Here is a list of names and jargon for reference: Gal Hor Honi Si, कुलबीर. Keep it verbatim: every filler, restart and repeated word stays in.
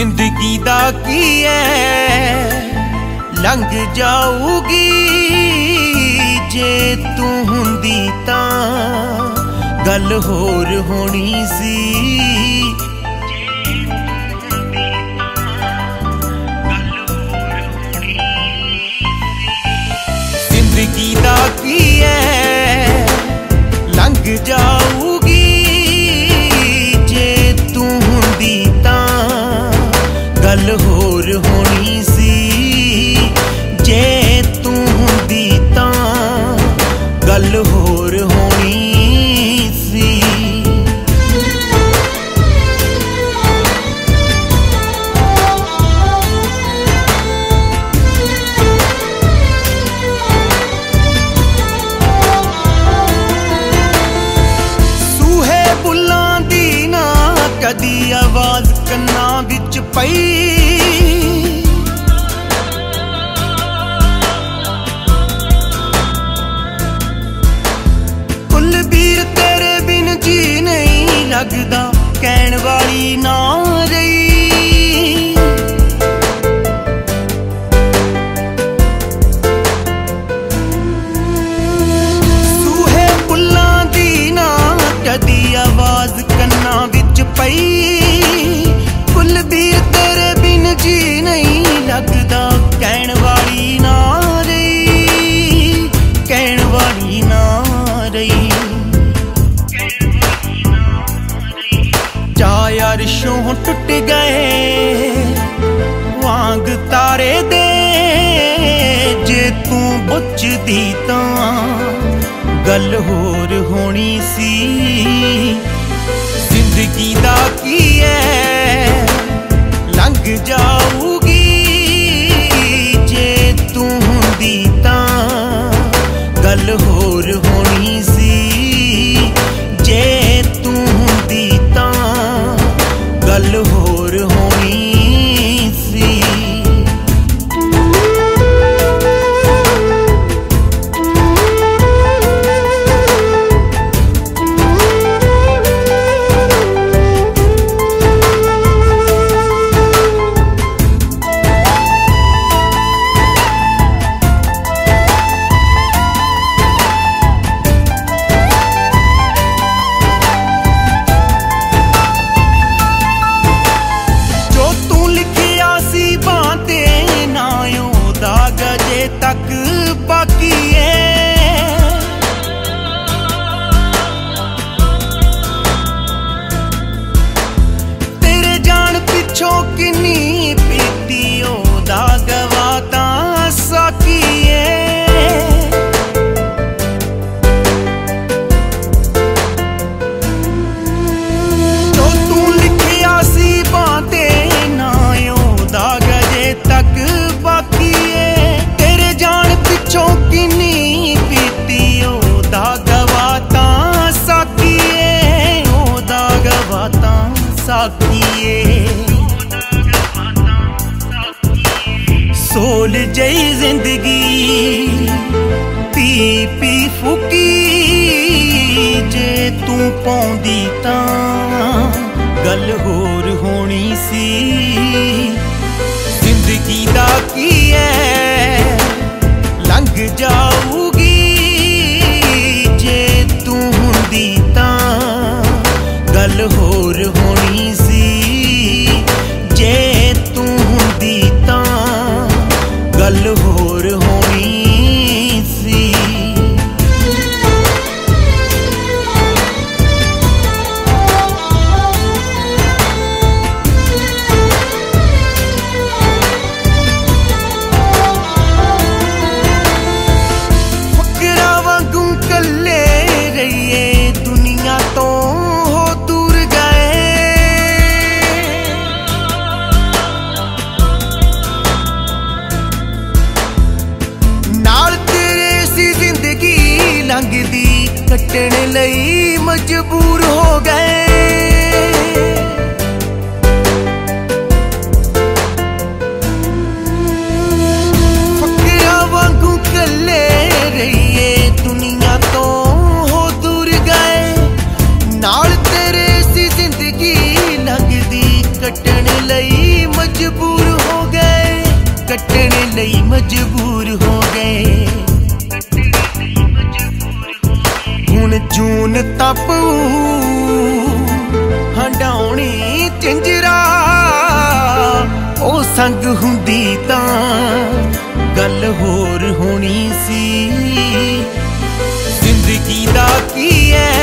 जिंदगी दा की ऐ लंघ जाऊगी जे तू हुंदी तां गल होर होनी सी। जिंदगी दा की ऐ लंघ जाऊगी गल होर होनी सी जे तू हुंदी तां गल होर होनी सी। सूहे बुल्लां दी ना कदी आवाज कन्ना विच पई लगदा कहण वाली ना रही। सूहे पुल्लां दी ना कदी आवाज कन्ना विच पई कुलबीर तेरे बिन जी नहीं लगदा कहण वाली ना रही कहण वाली ना रही। अर्शों टुट गए वांग तारे दे जे तू बुझदी तां गल होर होनी सी। जिंदगी दा की ऐ लंघ जाऊगी जे तू हुंदी तां गल होर होनी सी जे तू हुंदी तां गल होर होनी सी। सोल जई जिंदगी पी पी फुकी जे तू पौंदी तां गल होर होनी सी। जिंदगी दा की ऐ लंघ जाऊगी जे तू हुंदी तां गल होर होनी सी जे तू हुंदी तां गल होर होनी सी। फकरा वांगू कल्ले रहिए दुनिया तो हो दूर गए। नाल तेरे सी जिंदगी लंघदी कटण लई मजबूर हो गए। फकरा वांगू कल्ले रहिए दुनिया तो हो दूर गए। नाल तेरे सी जिंदगी लंघदी कटण लई मजबूर हो गए, कटने लई मजबूर हो गए। हुण जून तापू हंडाउणी झंजरा, ओ संग हुंदी तां गल होर होनी सी। जिंदगी दा की है